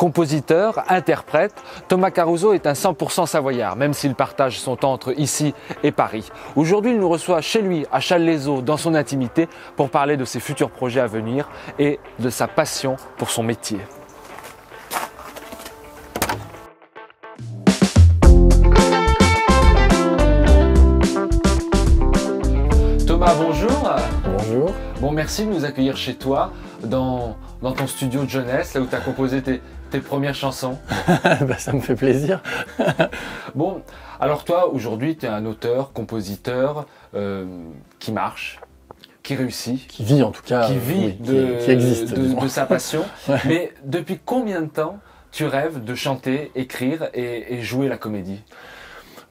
compositeur, interprète, Thomas Caruso est un 100% savoyard, même s'il partage son temps entre ici et Paris. Aujourd'hui, il nous reçoit chez lui, à Châles-les-Eaux, dans son intimité, pour parler de ses futurs projets à venir et de sa passion pour son métier. Thomas, bonjour. Bonjour. Bon, merci de nous accueillir chez toi, dans ton studio de jeunesse, là où tu as composé tes premières chansons. Bah, ça me fait plaisir. Bon, alors toi, aujourd'hui, tu es un auteur, compositeur qui marche, qui réussit. Qui vit en tout cas. Qui vit, oui, qui existe, de sa passion. Ouais. Mais depuis combien de temps tu rêves de chanter, écrire et jouer la comédie?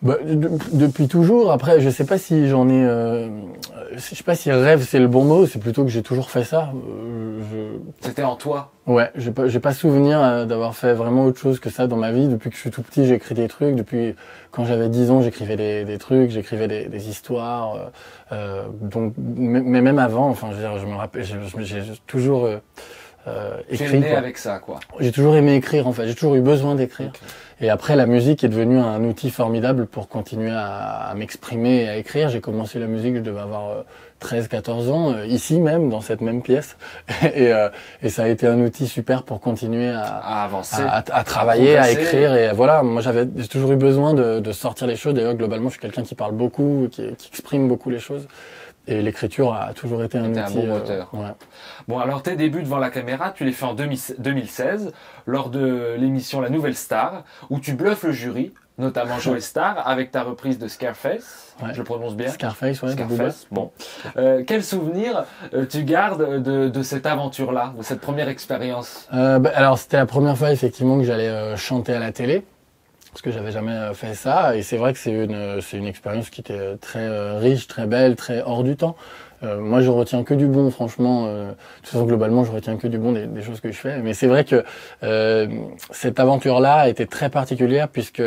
Bah, depuis toujours. Après, je sais pas si j'en ai, je sais pas si rêve c'est le bon mot. C'est plutôt que j'ai toujours fait ça. C'était en toi. Ouais, j'ai pas souvenir d'avoir fait vraiment autre chose que ça dans ma vie. Depuis que je suis tout petit, j'écris des trucs. Depuis quand j'avais 10 ans, j'écrivais des trucs, j'écrivais des histoires. Donc, mais même avant, enfin, je me rappelle, j'ai toujours écrit. J'ai né avec ça, quoi. J'ai toujours aimé écrire, en fait. J'ai toujours eu besoin d'écrire. Okay. Et après, la musique est devenue un outil formidable pour continuer à m'exprimer et à écrire. J'ai commencé la musique, je devais avoir 13-14 ans, ici même, dans cette même pièce. Et ça a été un outil super pour continuer à avancer, à travailler, à écrire. Et voilà, moi, j'ai toujours eu besoin de sortir les choses. D'ailleurs, globalement, je suis quelqu'un qui parle beaucoup, qui exprime beaucoup les choses. Et l'écriture a toujours été un outil, un bon moteur. Ouais. Bon, alors tes débuts devant la caméra, tu les fais en 2016, lors de l'émission La Nouvelle Star, où tu bluffes le jury, notamment Joe Star, avec ta reprise de Scarface. Ouais. Je le prononce bien. Scarface, ouais. Scarface. Bon. Quel souvenir tu gardes de cette aventure-là, de cette première expérience? Bah, alors, c'était la première fois effectivement que j'allais chanter à la télé, parce que j'avais jamais fait ça, et c'est vrai que c'est une expérience qui était très riche, très belle, très hors du temps. Moi, je retiens que du bon, franchement. De toute façon, globalement, je retiens que du bon des choses que je fais. Mais c'est vrai que cette aventure-là était très particulière puisque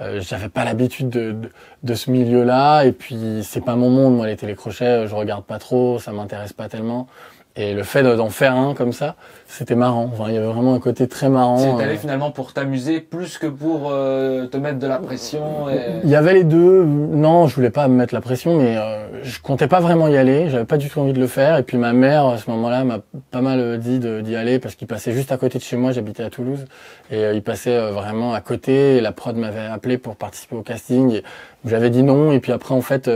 j'avais pas l'habitude de ce milieu-là, et puis c'est pas mon monde. Moi, les télécrochets, je regarde pas trop, ça m'intéresse pas tellement. Et le fait d'en faire un comme ça, c'était marrant. Enfin, il y avait vraiment un côté très marrant. C'est allé finalement pour t'amuser plus que pour te mettre de la pression. Et... Il y avait les deux. Non, je voulais pas me mettre la pression, mais je comptais pas vraiment y aller. J'avais pas du tout envie de le faire. Et puis ma mère, à ce moment-là, m'a pas mal dit d'y aller parce qu'il passait juste à côté de chez moi. J'habitais à Toulouse et il passait vraiment à côté. Et la prod m'avait appelé pour participer au casting. Et j'avais dit non, et puis après en fait,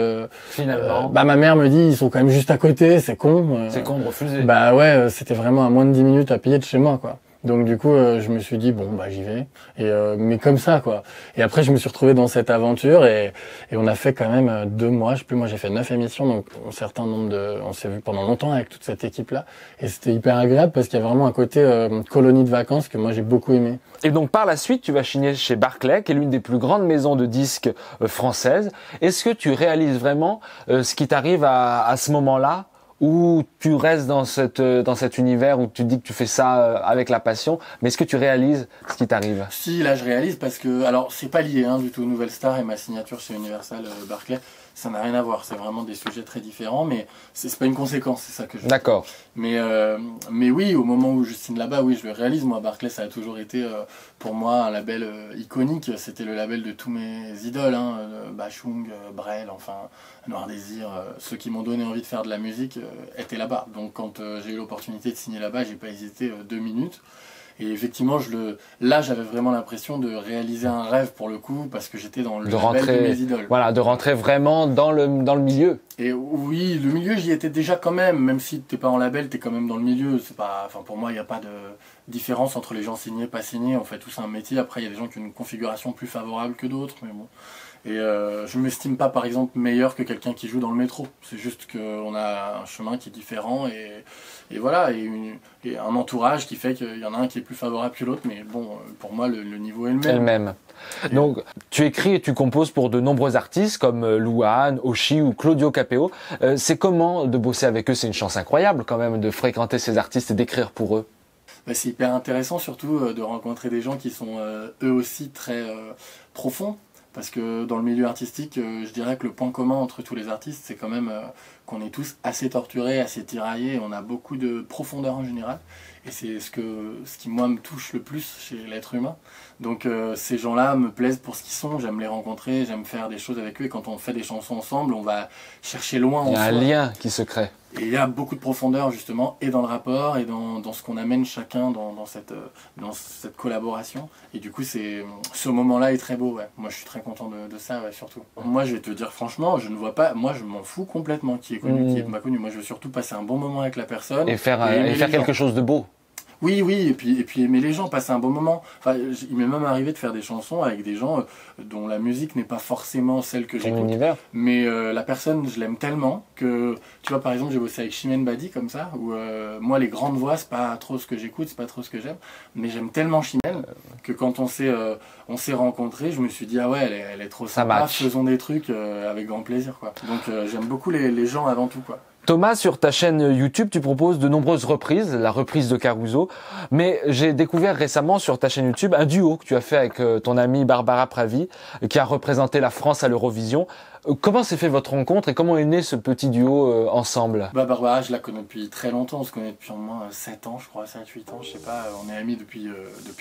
finalement, bah ma mère me dit ils sont quand même juste à côté, c'est con. C'est con de refuser. Bah ouais, c'était vraiment à moins de 10 minutes à pied de chez moi, quoi. Donc du coup, je me suis dit bon bah j'y vais, et mais comme ça, quoi. Et après je me suis retrouvé dans cette aventure et on a fait quand même 2 mois, je sais plus, moi j'ai fait 9 émissions, donc un certain nombre on s'est vu pendant longtemps avec toute cette équipe là, et c'était hyper agréable parce qu'il y a vraiment un côté colonie de vacances que moi j'ai beaucoup aimé. Et donc par la suite, tu vas signer chez Barclay, qui est l'une des plus grandes maisons de disques françaises. Est-ce que tu réalises vraiment ce qui t'arrive à ce moment-là? Ou tu restes dans cet univers où tu dis que tu fais ça avec la passion, mais est-ce que tu réalises ce qui t'arrive? Si, là je réalise parce que, alors c'est pas lié hein, du tout, Nouvelle Star et ma signature chez Universal Barclay, ça n'a rien à voir, c'est vraiment des sujets très différents, mais c'est pas une conséquence, c'est ça que je veux dire. D'accord. Mais oui, au moment où je signe là-bas, oui, je le réalise. Moi, Barclay, ça a toujours été pour moi un label iconique. C'était le label de tous mes idoles, hein, Bashung, Brel, enfin, Noir Désir. Ceux qui m'ont donné envie de faire de la musique étaient là-bas. Donc quand j'ai eu l'opportunité de signer là-bas, j'ai pas hésité 2 minutes. Et effectivement, là, j'avais vraiment l'impression de réaliser un rêve pour le coup, parce que j'étais dans le label de mes idoles. Voilà, de rentrer vraiment dans le milieu. Et oui, le milieu, j'y étais déjà quand même si t'es pas en label, t'es quand même dans le milieu. C'est pas, enfin pour moi, il n'y a pas de différence entre les gens signés, pas signés. On fait tous un métier. Après, il y a des gens qui ont une configuration plus favorable que d'autres, mais bon. Et je ne m'estime pas, par exemple, meilleur que quelqu'un qui joue dans le métro. C'est juste qu'on a un chemin qui est différent et voilà, et un entourage qui fait qu'il y en a un qui est plus favorable que l'autre. Mais bon, pour moi, le niveau est le même. C'est le même. Donc, tu écris et tu composes pour de nombreux artistes comme Luan, Oshi ou Claudio Capeo. C'est comment de bosser avec eux? C'est une chance incroyable quand même de fréquenter ces artistes et d'écrire pour eux. Bah, c'est hyper intéressant surtout de rencontrer des gens qui sont eux aussi très profonds. Parce que dans le milieu artistique, je dirais que le point commun entre tous les artistes, c'est quand même qu'on est tous assez torturés, assez tiraillés, on a beaucoup de profondeur en général, et c'est ce qui moi me touche le plus chez l'être humain. Donc ces gens-là me plaisent pour ce qu'ils sont, j'aime les rencontrer, j'aime faire des choses avec eux, et quand on fait des chansons ensemble, on va chercher loin. Il y a un lien qui se crée. Et il y a beaucoup de profondeur justement, et dans le rapport, et dans ce qu'on amène chacun dans cette collaboration. Et du coup, ce moment-là est très beau, ouais. Moi je suis très content de ça, ouais, surtout. Moi je vais te dire franchement, je ne vois pas, moi je m'en fous complètement qui est connu, qui est pas connu. Moi je veux surtout passer un bon moment avec la personne. Et faire quelque chose de beau. Oui, oui, et puis aimer les gens, passer un bon moment. Enfin, il m'est même arrivé de faire des chansons avec des gens dont la musique n'est pas forcément celle que j'écoute. Mais la personne, je l'aime tellement que, tu vois, par exemple, j'ai bossé avec Chimène Badi comme ça, où moi, les grandes voix, c'est pas trop ce que j'écoute, c'est pas trop ce que j'aime, mais j'aime tellement Chimène que quand on s'est rencontrés, je me suis dit, ah ouais, elle est trop sympa, faisons des trucs avec grand plaisir, quoi. Donc j'aime beaucoup les gens avant tout, quoi. Thomas, sur ta chaîne YouTube, tu proposes de nombreuses reprises, la reprise de Caruso, mais j'ai découvert récemment sur ta chaîne YouTube un duo que tu as fait avec ton amie Barbara Pravi, qui a représenté la France à l'Eurovision. Comment s'est fait votre rencontre et comment est né ce petit duo ensemble? Bah Barbara, je la connais depuis très longtemps, on se connaît depuis au moins 7 ans, je crois, 7-8 ans, je sais pas, on est amis depuis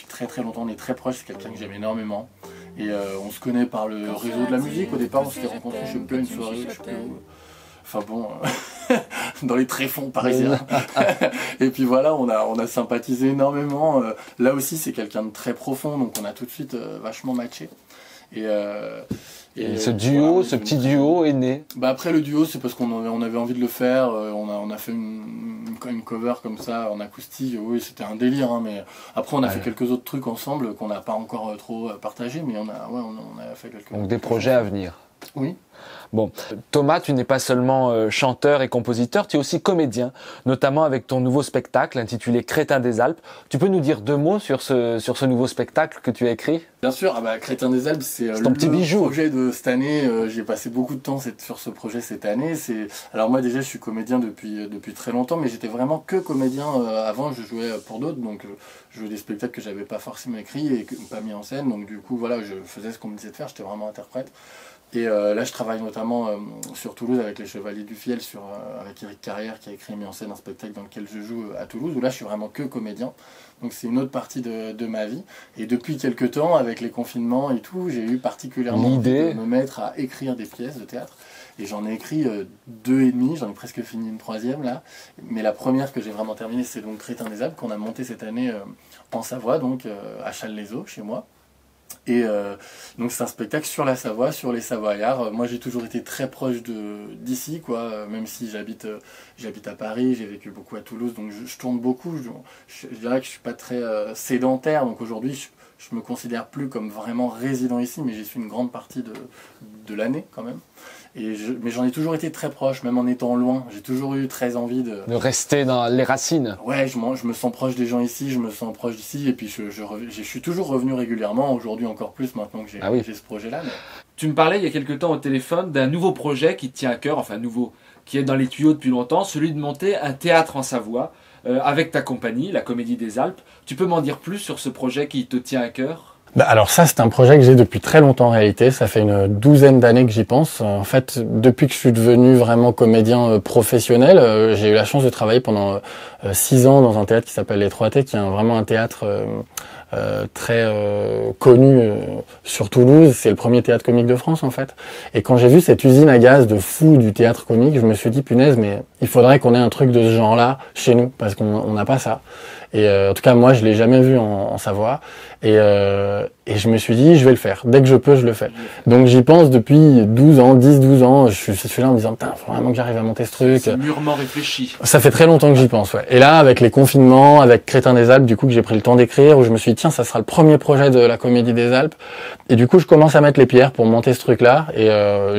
très très longtemps, on est très proches, c'est quelqu'un que j'aime énormément. Et on se connaît par le réseau de la musique, au départ on s'était rencontrés, je sais plus, une soirée, je sais plus où. Enfin bon, dans les tréfonds parisiens. Et puis voilà, on a sympathisé énormément. Là aussi, c'est quelqu'un de très profond, donc on a tout de suite vachement matché. Et ce duo, voilà, ce petit duo est né. Bah après le duo, c'est parce qu'on avait envie de le faire. On a fait une cover comme ça en acoustique. Oui, c'était un délire. Hein, mais après, on a fait quelques autres trucs ensemble qu'on n'a pas encore trop partagé, mais on a fait quelques. Donc des projets à venir. Oui. Bon, Thomas, tu n'es pas seulement chanteur et compositeur, tu es aussi comédien, notamment avec ton nouveau spectacle intitulé Crétin des Alpes. Tu peux nous dire deux mots sur ce nouveau spectacle que tu as écrit? Bien sûr, ah bah, Crétin des Alpes, c'est ton petit bijou. Projet de cette année. J'ai passé beaucoup de temps sur ce projet cette année. Alors moi déjà, je suis comédien depuis très longtemps, mais j'étais vraiment que comédien. Avant, je jouais pour d'autres, donc je jouais des spectacles que j'avais pas forcément écrits et pas mis en scène. Donc du coup, voilà, je faisais ce qu'on me disait de faire, j'étais vraiment interprète. Et là, je travaille notamment sur Toulouse avec les Chevaliers du Fiel, avec Éric Carrière qui a écrit et mis en scène un spectacle dans lequel je joue à Toulouse, où là, je suis vraiment que comédien. Donc c'est une autre partie de ma vie. Et depuis quelques temps, avec les confinements et tout, j'ai eu particulièrement l'idée de me mettre à écrire des pièces de théâtre. Et j'en ai écrit 2,5, j'en ai presque fini une 3e là. Mais la première que j'ai vraiment terminée, c'est donc Crétin des Alpes, qu'on a monté cette année en Savoie, donc à Châles-les-Eaux, chez moi. Et donc c'est un spectacle sur la Savoie, sur les Savoyards. Moi j'ai toujours été très proche d'ici, quoi. Même si j'habite à Paris, j'ai vécu beaucoup à Toulouse, donc je tourne beaucoup. Je dirais que je suis pas très sédentaire, donc aujourd'hui je me considère plus comme vraiment résident ici, mais j'y suis une grande partie de l'année quand même. Mais j'en ai toujours été très proche, même en étant loin. J'ai toujours eu très envie de rester dans les racines. Ouais, je me sens proche des gens ici, je me sens proche d'ici. Et puis je suis toujours revenu régulièrement, aujourd'hui encore plus maintenant que j'ai ce projet-là. Mais... Tu me parlais il y a quelques temps au téléphone d'un nouveau projet qui te tient à cœur, enfin nouveau, qui est dans les tuyaux depuis longtemps, celui de monter un théâtre en Savoie avec ta compagnie, la Comédie des Alpes. Tu peux m'en dire plus sur ce projet qui te tient à cœur ? Bah alors ça, c'est un projet que j'ai depuis très longtemps en réalité, ça fait une 12aine d'années que j'y pense. En fait, depuis que je suis devenu vraiment comédien professionnel, j'ai eu la chance de travailler pendant 6 ans dans un théâtre qui s'appelle les 3T, qui est vraiment un théâtre très connu sur Toulouse. C'est le premier théâtre comique de France en fait. Et quand j'ai vu cette usine à gaz de fou du théâtre comique, je me suis dit punaise, mais il faudrait qu'on ait un truc de ce genre-là chez nous, parce qu'on n'a pas ça. Et en tout cas, moi, je l'ai jamais vu en Savoie. Et je me suis dit, je vais le faire. Dès que je peux, je le fais. Donc, j'y pense depuis 12 ans, 10-12 ans. Je suis là en me disant, putain, faut vraiment que j'arrive à monter ce truc. C'est mûrement réfléchi. Ça fait très longtemps que j'y pense, ouais. Et là, avec les confinements, avec Crétin des Alpes, du coup, que j'ai pris le temps d'écrire, où je me suis dit, tiens, ça sera le premier projet de la Comédie des Alpes. Et du coup, je commence à mettre les pierres pour monter ce truc-là. Et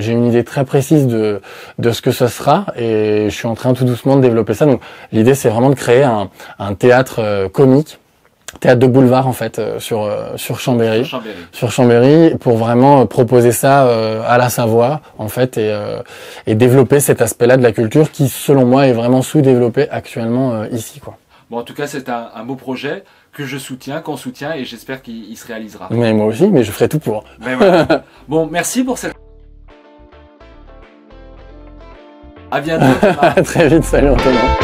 j'ai une idée très précise de ce que ce sera. Et je suis en train tout doucement de développer ça. Donc, l'idée, c'est vraiment de créer un théâtre comique, théâtre de boulevard en fait, sur Chambéry, pour vraiment proposer ça à la Savoie en fait, et développer cet aspect-là de la culture qui, selon moi, est vraiment sous-développé actuellement ici, quoi. Bon, en tout cas, c'est un beau projet que je soutiens, qu'on soutient, et j'espère qu'il se réalisera. Mais moi aussi, mais je ferai tout pour. Mais voilà. Bon, merci pour cette À bientôt. À très vite, salut Antonin.